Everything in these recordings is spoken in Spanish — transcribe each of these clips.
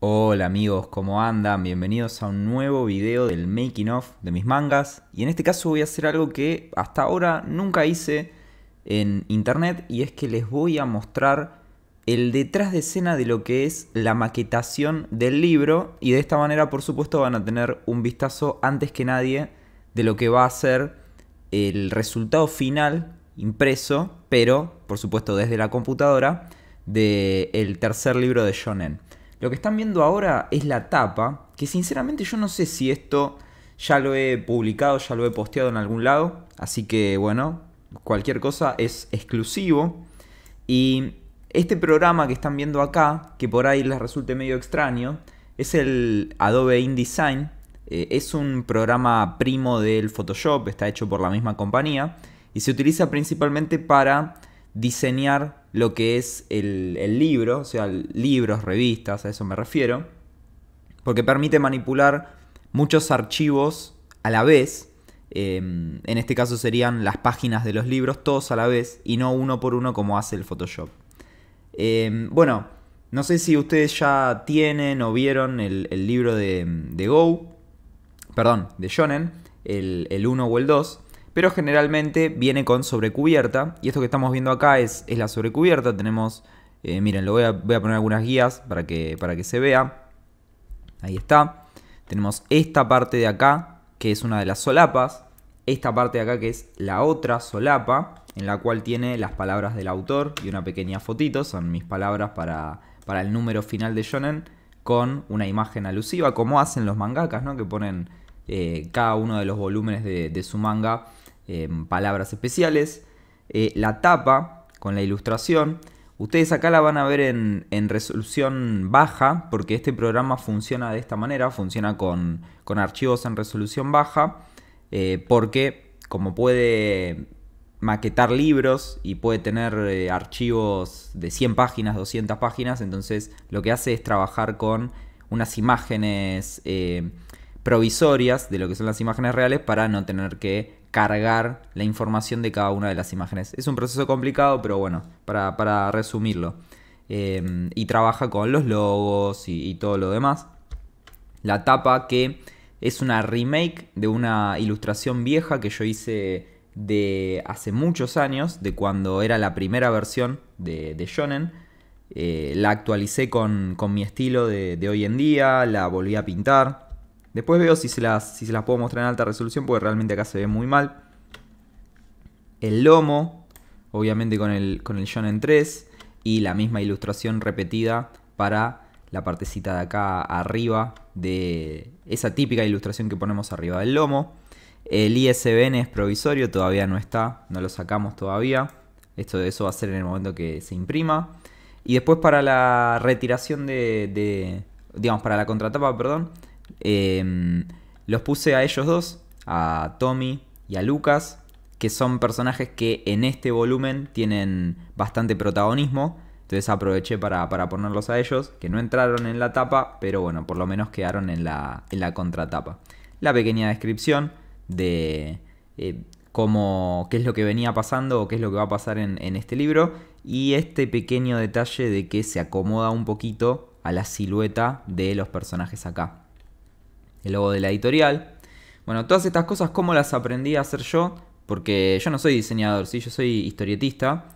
Hola amigos, ¿cómo andan? Bienvenidos a un nuevo video del making of de mis mangas. Y en este caso voy a hacer algo que hasta ahora nunca hice en internet, y es que les voy a mostrar el detrás de escena de lo que es la maquetación del libro. Y de esta manera, por supuesto, van a tener un vistazo antes que nadie de lo que va a ser el resultado final impreso, pero por supuesto desde la computadora, del tercer libro de Yo Nen. Lo que están viendo ahora es la tapa, que sinceramente yo no sé si esto ya lo he publicado, ya lo he posteado en algún lado. Así que bueno, cualquier cosa es exclusivo. Y este programa que están viendo acá, que por ahí les resulte medio extraño, es el Adobe InDesign. Es un programa primo del Photoshop, está hecho por la misma compañía. Y se utiliza principalmente para diseñar lo que es el libro, o sea, libros, revistas, a eso me refiero, porque permite manipular muchos archivos a la vez. En este caso serían las páginas de los libros, todos a la vez, y no uno por uno como hace el Photoshop. Bueno, no sé si ustedes ya tienen o vieron el libro de Yo Nen, el 1 o el 2. Pero generalmente viene con sobrecubierta. Y esto que estamos viendo acá es la sobrecubierta. Tenemos, miren, voy a poner algunas guías para que se vea. Ahí está. Tenemos esta parte de acá, que es una de las solapas. Esta parte de acá, que es la otra solapa, en la cual tiene las palabras del autor y una pequeña fotito. Son mis palabras para el número final de Yo Nen, con una imagen alusiva, como hacen los mangakas, ¿no? Que ponen cada uno de los volúmenes de su manga, palabras especiales. La tapa con la ilustración. Ustedes acá la van a ver en resolución baja, porque este programa funciona de esta manera. Funciona con archivos en resolución baja, porque como puede maquetar libros y puede tener archivos de 100 páginas, 200 páginas, entonces lo que hace es trabajar con unas imágenes provisorias de lo que son las imágenes reales, para no tener que cargar la información de cada una de las imágenes. Es un proceso complicado, pero bueno, para resumirlo. Y trabaja con los logos y todo lo demás. La tapa, que es una remake de una ilustración vieja que yo hice de hace muchos años, de cuando era la primera versión de Yo Nen. La actualicé con mi estilo de hoy en día, la volví a pintar. Después veo si se las puedo mostrar en alta resolución, porque realmente acá se ve muy mal. El lomo, obviamente con el Yo Nen 3. Y la misma ilustración repetida para la partecita de acá arriba. De esa típica ilustración que ponemos arriba del lomo. El ISBN es provisorio, todavía no está. No lo sacamos todavía. Eso va a ser en el momento que se imprima. Y después para la retiración digamos, para la contratapa, perdón. Los puse a ellos dos, a Tommy y a Lucas, que son personajes que en este volumen tienen bastante protagonismo. Entonces aproveché para ponerlos a ellos, que no entraron en la tapa, pero bueno, por lo menos quedaron en la contratapa. La pequeña descripción de qué es lo que venía pasando o qué es lo que va a pasar en este libro. Y este pequeño detalle de que se acomoda un poquito a la silueta de los personajes acá. El logo de la editorial. Bueno, todas estas cosas, ¿cómo las aprendí a hacer yo? Porque yo no soy diseñador, ¿sí? Yo soy historietista.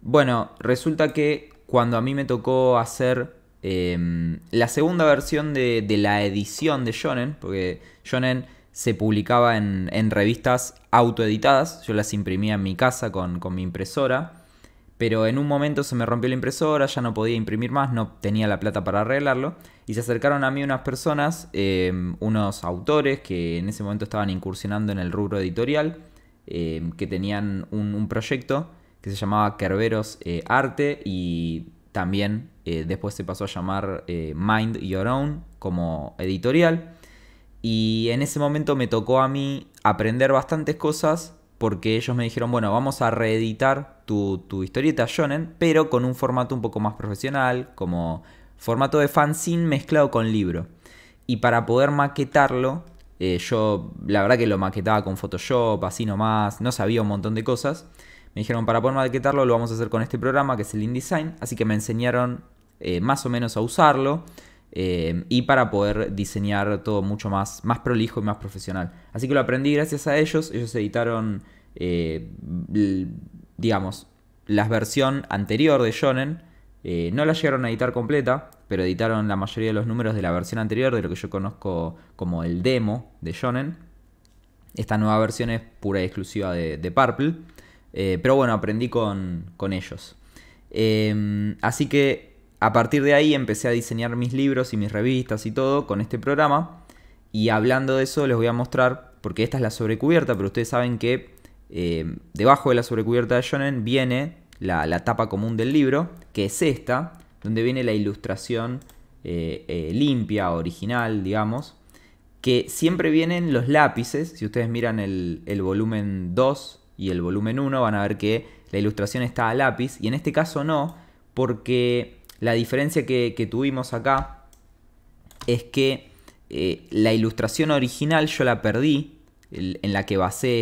Bueno, resulta que cuando a mí me tocó hacer la segunda versión de la edición de Yo Nen, porque Yo Nen se publicaba en revistas autoeditadas, yo las imprimía en mi casa con mi impresora, pero en un momento se me rompió la impresora, ya no podía imprimir más, no tenía la plata para arreglarlo. Y se acercaron a mí unas personas, unos autores que en ese momento estaban incursionando en el rubro editorial, que tenían un proyecto que se llamaba Kerberos Arte, y también después se pasó a llamar Mind Your Own como editorial. Y en ese momento me tocó a mí aprender bastantes cosas, porque ellos me dijeron, bueno, vamos a reeditar tu historieta Yo Nen, pero con un formato un poco más profesional, como formato de fanzine mezclado con libro. Y para poder maquetarlo, yo la verdad que lo maquetaba con Photoshop, así nomás, no sabía un montón de cosas. Me dijeron, para poder maquetarlo lo vamos a hacer con este programa que es el InDesign, así que me enseñaron más o menos a usarlo. y para poder diseñar todo mucho más prolijo y más profesional. Así que lo aprendí gracias a ellos. Ellos editaron, digamos, la versión anterior de Yo Nen. No la llegaron a editar completa, pero editaron la mayoría de los números de la versión anterior, de lo que yo conozco como el demo de Yo Nen. Esta nueva versión es pura y exclusiva de Purple. Pero bueno, aprendí con ellos. Así que a partir de ahí empecé a diseñar mis libros y mis revistas y todo con este programa. Y hablando de eso les voy a mostrar, porque esta es la sobrecubierta, pero ustedes saben que debajo de la sobrecubierta de Yo Nen viene la tapa común del libro, que es esta, donde viene la ilustración limpia, original, digamos. Que siempre vienen los lápices. Si ustedes miran el volumen 2 y el volumen 1 van a ver que la ilustración está a lápiz. Y en este caso no, porque la diferencia que tuvimos acá es que la ilustración original yo la perdí, en la que basé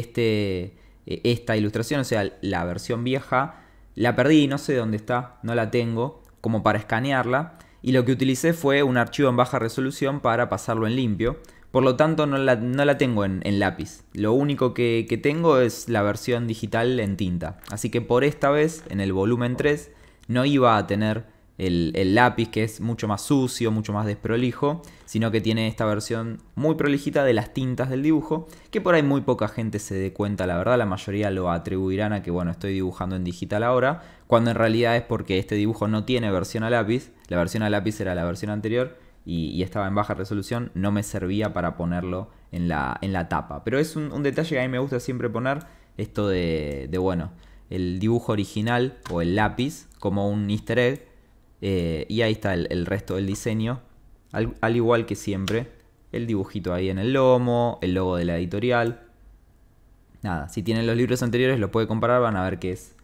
esta ilustración, o sea, la versión vieja, la perdí, no sé dónde está, no la tengo como para escanearla. Y lo que utilicé fue un archivo en baja resolución para pasarlo en limpio. Por lo tanto no la tengo en lápiz. Lo único que tengo es la versión digital en tinta. Así que por esta vez, en el volumen 3, no iba a tener el lápiz, que es mucho más sucio, mucho más desprolijo, sino que tiene esta versión muy prolijita de las tintas del dibujo, que por ahí muy poca gente se dé cuenta, la verdad. La mayoría lo atribuirán a que, bueno, estoy dibujando en digital ahora, cuando en realidad es porque este dibujo no tiene versión a lápiz. La versión a lápiz era la versión anterior y estaba en baja resolución, no me servía para ponerlo en la tapa. Pero es un detalle que a mí me gusta siempre poner, esto de bueno, el dibujo original o el lápiz como un easter egg. Y ahí está el resto del diseño, al igual que siempre, el dibujito ahí en el lomo, el logo de la editorial. Nada, si tienen los libros anteriores lo pueden comparar, van a ver que es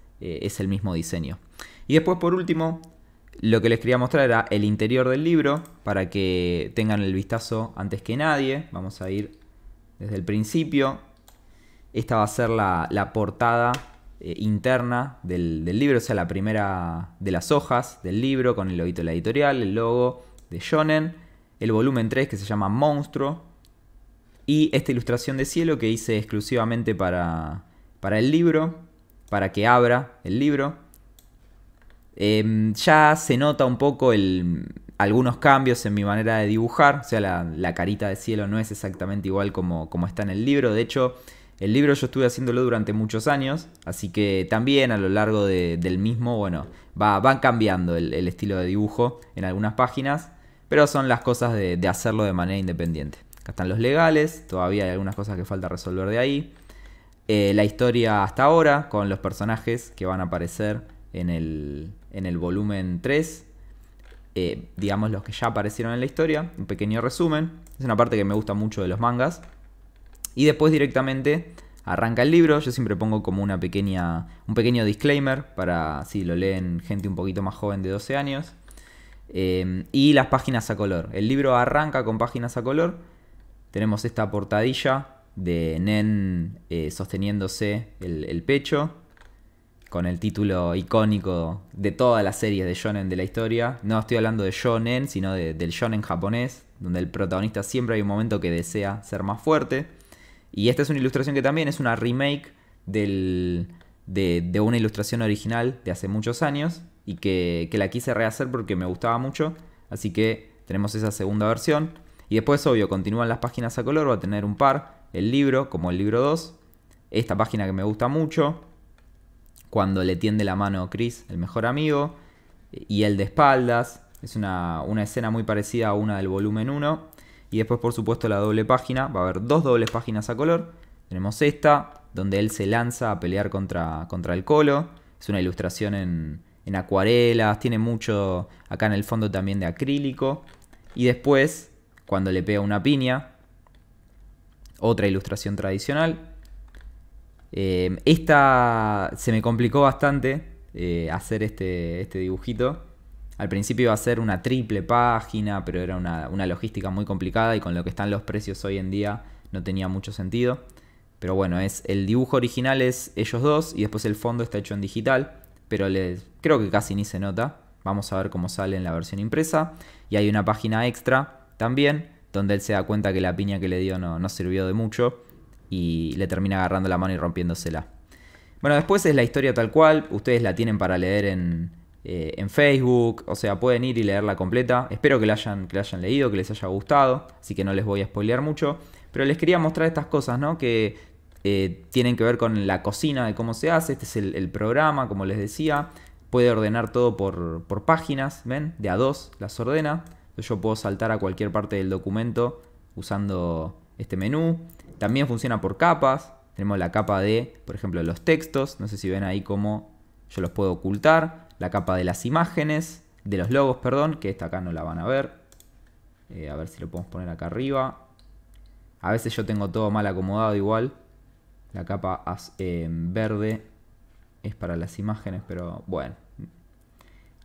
el mismo diseño. Y después, por último, lo que les quería mostrar era el interior del libro, para que tengan el vistazo antes que nadie. Vamos a ir desde el principio. Esta va a ser la portada interna del libro, o sea, la primera de las hojas del libro, con el loguito de la editorial, el logo de Yo Nen, el volumen 3 que se llama Monstruo, y esta ilustración de cielo que hice exclusivamente para el libro, para que abra el libro. Ya se nota un poco algunos cambios en mi manera de dibujar, o sea, la carita de cielo no es exactamente igual como está en el libro. De hecho, el libro yo estuve haciéndolo durante muchos años, así que también a lo largo del mismo, bueno, van cambiando el estilo de dibujo en algunas páginas, pero son las cosas de hacerlo de manera independiente. Acá están los legales, todavía hay algunas cosas que falta resolver de ahí. La historia hasta ahora, con los personajes que van a aparecer en el volumen 3, digamos los que ya aparecieron en la historia, un pequeño resumen. Es una parte que me gusta mucho de los mangas. Y después directamente arranca el libro. Yo siempre pongo como un pequeño disclaimer, para si lo leen gente un poquito más joven de 12 años. Y las páginas a color. El libro arranca con páginas a color. Tenemos esta portadilla de Nen sosteniéndose el pecho, con el título icónico de todas las series de shonen de la historia. No estoy hablando de Yo Nen, sino del shonen japonés, donde el protagonista siempre hay un momento que desea ser más fuerte. Y esta es una ilustración que también es una remake de una ilustración original de hace muchos años, y que la quise rehacer porque me gustaba mucho. Así que tenemos esa segunda versión. Y después, obvio, continúan las páginas a color. Va a tener un par, el libro, como el libro 2. Esta página que me gusta mucho, cuando le tiende la mano a Chris, el mejor amigo, y el de espaldas. Es una escena muy parecida a una del volumen 1. Y después, por supuesto, la doble página. Va a haber dos dobles páginas a color. Tenemos esta, donde él se lanza a pelear contra el Colo. Es una ilustración en acuarelas. Tiene mucho acá en el fondo también de acrílico. Y después, cuando le pega una piña. Otra ilustración tradicional. Esta se me complicó bastante hacer este dibujito. Al principio iba a ser una triple página, pero era una logística muy complicada, y con lo que están los precios hoy en día no tenía mucho sentido. Pero bueno, el dibujo original es ellos dos, y después el fondo está hecho en digital, pero creo que casi ni se nota. Vamos a ver cómo sale en la versión impresa. Y hay una página extra también, donde él se da cuenta que la piña que le dio no sirvió de mucho. Y le termina agarrando la mano y rompiéndosela. Bueno, después es la historia tal cual. Ustedes la tienen para leer en Facebook. O sea, pueden ir y leerla completa. Espero que la hayan leído, que les haya gustado. Así que no les voy a spoilear mucho. Pero les quería mostrar estas cosas, ¿no? Que tienen que ver con la cocina, de cómo se hace. Este es el programa, como les decía. Puede ordenar todo por páginas. ¿Ven? De a dos las ordena. Entonces yo puedo saltar a cualquier parte del documento usando este menú. También funciona por capas. Tenemos la capa de, por ejemplo, los textos. No sé si ven ahí cómo yo los puedo ocultar. La capa de las imágenes, de los logos, perdón, que esta acá no la van a ver. A ver si lo podemos poner acá arriba. A veces yo tengo todo mal acomodado igual. La capa verde es para las imágenes, pero bueno.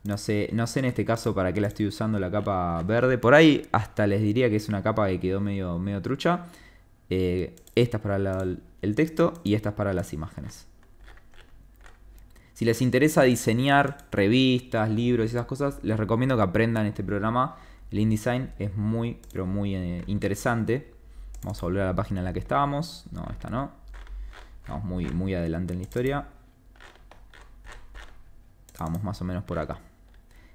No sé en este caso para qué la estoy usando la capa verde. Por ahí hasta les diría que es una capa que quedó medio trucha. Esta es para el texto y esta es para las imágenes. Si les interesa diseñar revistas, libros y esas cosas, les recomiendo que aprendan este programa. El InDesign es muy, pero muy interesante. Vamos a volver a la página en la que estábamos. No, esta no. Estamos muy adelante en la historia. Estábamos más o menos por acá.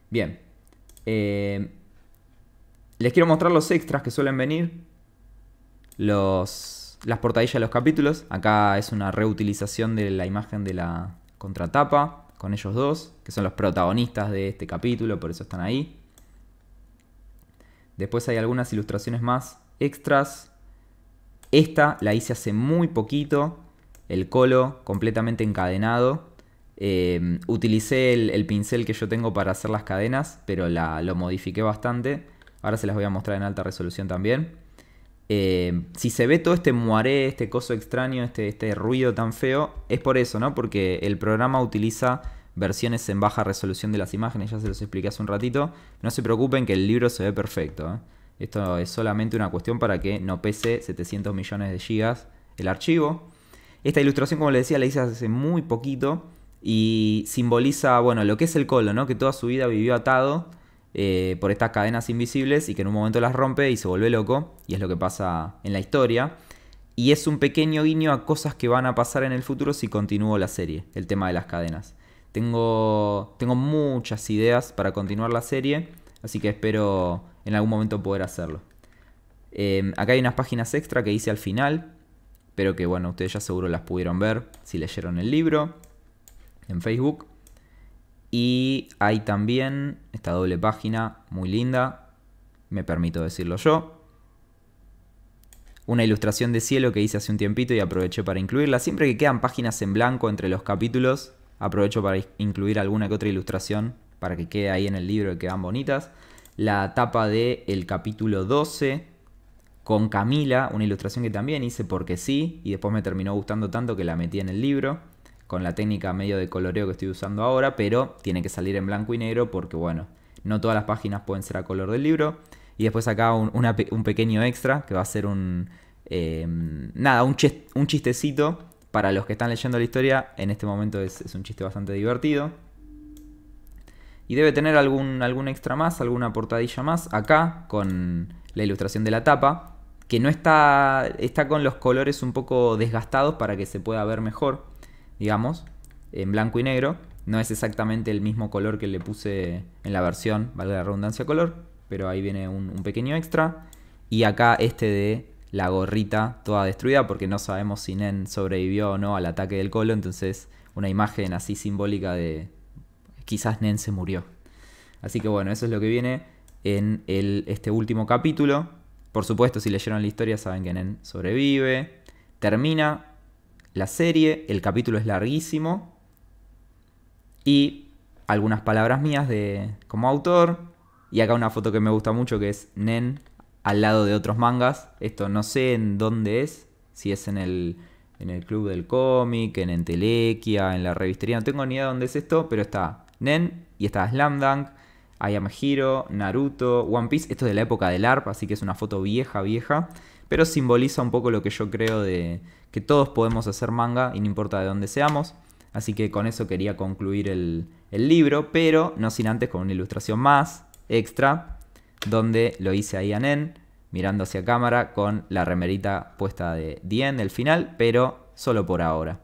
Bien. Les quiero mostrar los extras que suelen venir. Las portadillas de los capítulos. Acá es una reutilización de la imagen de la contratapa con ellos dos, que son los protagonistas de este capítulo, por eso están ahí. Después hay algunas ilustraciones más extras. Esta la hice hace muy poquito. El colo completamente encadenado. Utilicé el pincel que yo tengo para hacer las cadenas, pero lo modifiqué bastante. Ahora se las voy a mostrar en alta resolución también. Si se ve todo este moaré, este coso extraño, este ruido tan feo, es por eso, ¿no? Porque el programa utiliza versiones en baja resolución de las imágenes. Ya se los expliqué hace un ratito. No se preocupen que el libro se ve perfecto, ¿eh? Esto es solamente una cuestión para que no pese 700 millones de gigas el archivo. Esta ilustración, como les decía, la hice hace muy poquito. Y simboliza, bueno, lo que es el colo, ¿no? Que toda su vida vivió atado por estas cadenas invisibles y que en un momento las rompe y se vuelve loco. Y es lo que pasa en la historia. Y es un pequeño guiño a cosas que van a pasar en el futuro si continúo la serie. El tema de las cadenas. Tengo muchas ideas para continuar la serie. Así que espero en algún momento poder hacerlo. Acá hay unas páginas extra que hice al final. Pero que bueno, ustedes ya seguro las pudieron ver si leyeron el libro en Facebook. Y hay también esta doble página muy linda, me permito decirlo yo. Una ilustración de cielo que hice hace un tiempito y aproveché para incluirla. Siempre que quedan páginas en blanco entre los capítulos, aprovecho para incluir alguna que otra ilustración para que quede ahí en el libro, que quedan bonitas. La tapa del capítulo 12 con Camila, una ilustración que también hice porque sí, y después me terminó gustando tanto que la metí en el libro. Con la técnica medio de coloreo que estoy usando ahora, pero tiene que salir en blanco y negro porque, bueno, no todas las páginas pueden ser a color del libro. Y después acá un pequeño extra que va a ser un chistecito para los que están leyendo la historia. En este momento es un chiste bastante divertido. Y debe tener algún extra más, alguna portadilla más. Acá, con la ilustración de la tapa, que no está con los colores un poco desgastados para que se pueda ver mejor. Digamos, en blanco y negro. No es exactamente el mismo color que le puse en la versión, valga la redundancia, color. Pero ahí viene un pequeño extra. Y acá este de la gorrita toda destruida, porque no sabemos si Nen sobrevivió o no al ataque del colo. Entonces una imagen así simbólica de quizás Nen se murió. Así que bueno, eso es lo que viene en este último capítulo. Por supuesto, si leyeron la historia saben que Nen sobrevive. Termina la serie, el capítulo es larguísimo y algunas palabras mías como autor. Y acá una foto que me gusta mucho que es Nen al lado de otros mangas. Esto no sé en dónde es, si es en el club del cómic, en Entelequia, en la revistería. No tengo ni idea de dónde es esto, pero está Nen y está Slam Dunk, I Am Hero, Naruto, One Piece. Esto es de la época del ARP, así que es una foto vieja. Pero simboliza un poco lo que yo creo de que todos podemos hacer manga y no importa de dónde seamos. Así que con eso quería concluir el, el libro, pero no sin antes con una ilustración más, extra, donde lo hice ahí a Nen, mirando hacia cámara con la remerita puesta de The End, el final, pero solo por ahora.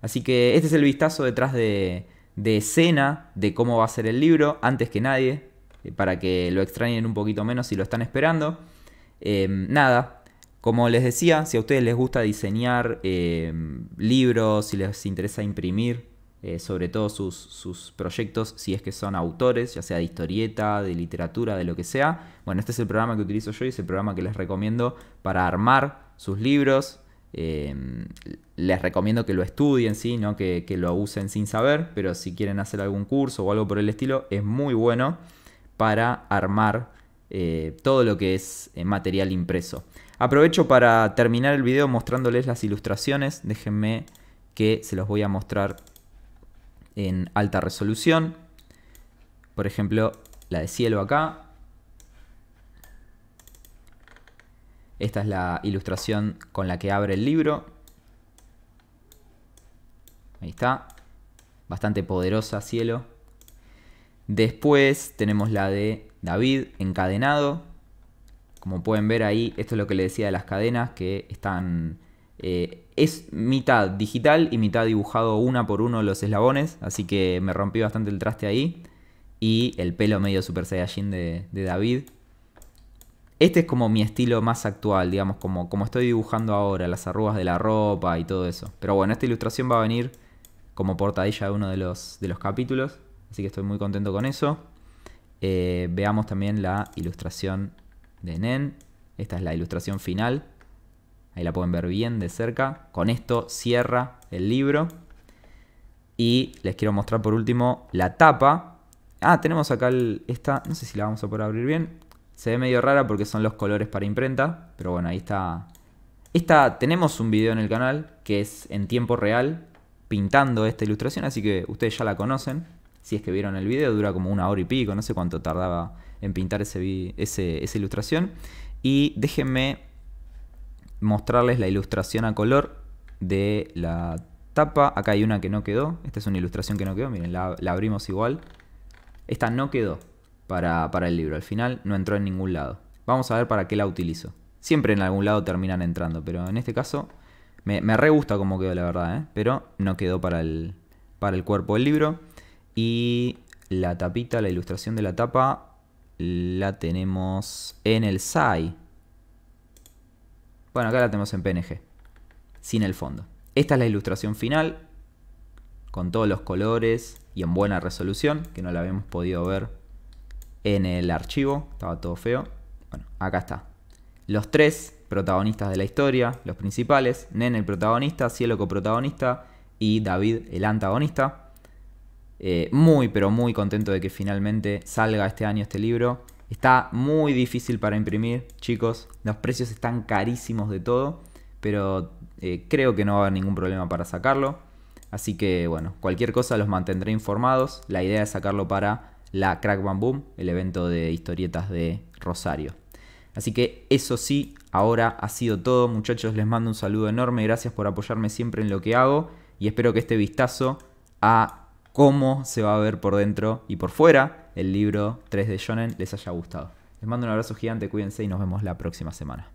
Así que este es el vistazo detrás de escena de cómo va a ser el libro, antes que nadie, para que lo extrañen un poquito menos si lo están esperando. Nada, como les decía, si a ustedes les gusta diseñar libros, si les interesa imprimir, sobre todo sus proyectos, si es que son autores, ya sea de historieta, de literatura, de lo que sea. Bueno, este es el programa que utilizo yo y es el programa que les recomiendo para armar sus libros. Les recomiendo que lo estudien, ¿sí? No que lo usen sin saber, pero si quieren hacer algún curso o algo por el estilo, es muy bueno para armar todo lo que es material impreso. Aprovecho para terminar el video mostrándoles las ilustraciones. Déjenme que se los voy a mostrar en alta resolución. Por ejemplo, la de cielo acá. Esta es la ilustración con la que abre el libro. Ahí está. Bastante poderosa, cielo. Después tenemos la de David encadenado. Como pueden ver ahí, esto es lo que le decía de las cadenas, que están... es mitad digital y mitad dibujado una por uno los eslabones, así que me rompí bastante el traste ahí. Y el pelo medio Super Saiyajin de David. Este es como mi estilo más actual, digamos, como estoy dibujando ahora, las arrugas de la ropa y todo eso. Pero bueno, esta ilustración va a venir como portadilla de uno de los capítulos, así que estoy muy contento con eso. Veamos también la ilustración de Nen. Esta es la ilustración final. Ahí la pueden ver bien de cerca. Con esto cierra el libro. Y les quiero mostrar por último la tapa. Ah, tenemos acá esta. No sé si la vamos a poder abrir bien. Se ve medio rara porque son los colores para imprenta. Pero bueno, ahí está. Tenemos un video en el canal que es en tiempo real pintando esta ilustración. Así que ustedes ya la conocen. Si es que vieron el video, dura como una hora y pico. No sé cuánto tardaba en pintar esa ilustración. Y déjenme mostrarles la ilustración a color de la tapa. Acá hay una que no quedó. Esta es una ilustración que no quedó. Miren, la abrimos igual. Esta no quedó para el libro. Al final no entró en ningún lado. Vamos a ver para qué la utilizo. Siempre en algún lado terminan entrando. Pero en este caso me re gusta cómo quedó, la verdad, ¿eh? Pero no quedó para el cuerpo del libro. Y la tapita, la ilustración de la tapa, la tenemos en el SAI. Bueno, acá la tenemos en PNG, sin el fondo. Esta es la ilustración final, con todos los colores y en buena resolución, que no la habíamos podido ver en el archivo, estaba todo feo. Bueno, acá está. Los tres protagonistas de la historia, los principales: Nen, el protagonista; Cielo, coprotagonista; y David, el antagonista. Muy, pero muy contento de que finalmente salga este año este libro. Está muy difícil para imprimir, chicos. Los precios están carísimos de todo. Pero creo que no va a haber ningún problema para sacarlo. Así que, bueno, cualquier cosa los mantendré informados. La idea es sacarlo para la Crack Bam Boom, el evento de historietas de Rosario. Así que eso sí, ahora ha sido todo. Muchachos, les mando un saludo enorme. Gracias por apoyarme siempre en lo que hago. Y espero que este vistazo a cómo se va a ver por dentro y por fuera el libro 3 de Yo Nen les haya gustado. Les mando un abrazo gigante, cuídense y nos vemos la próxima semana.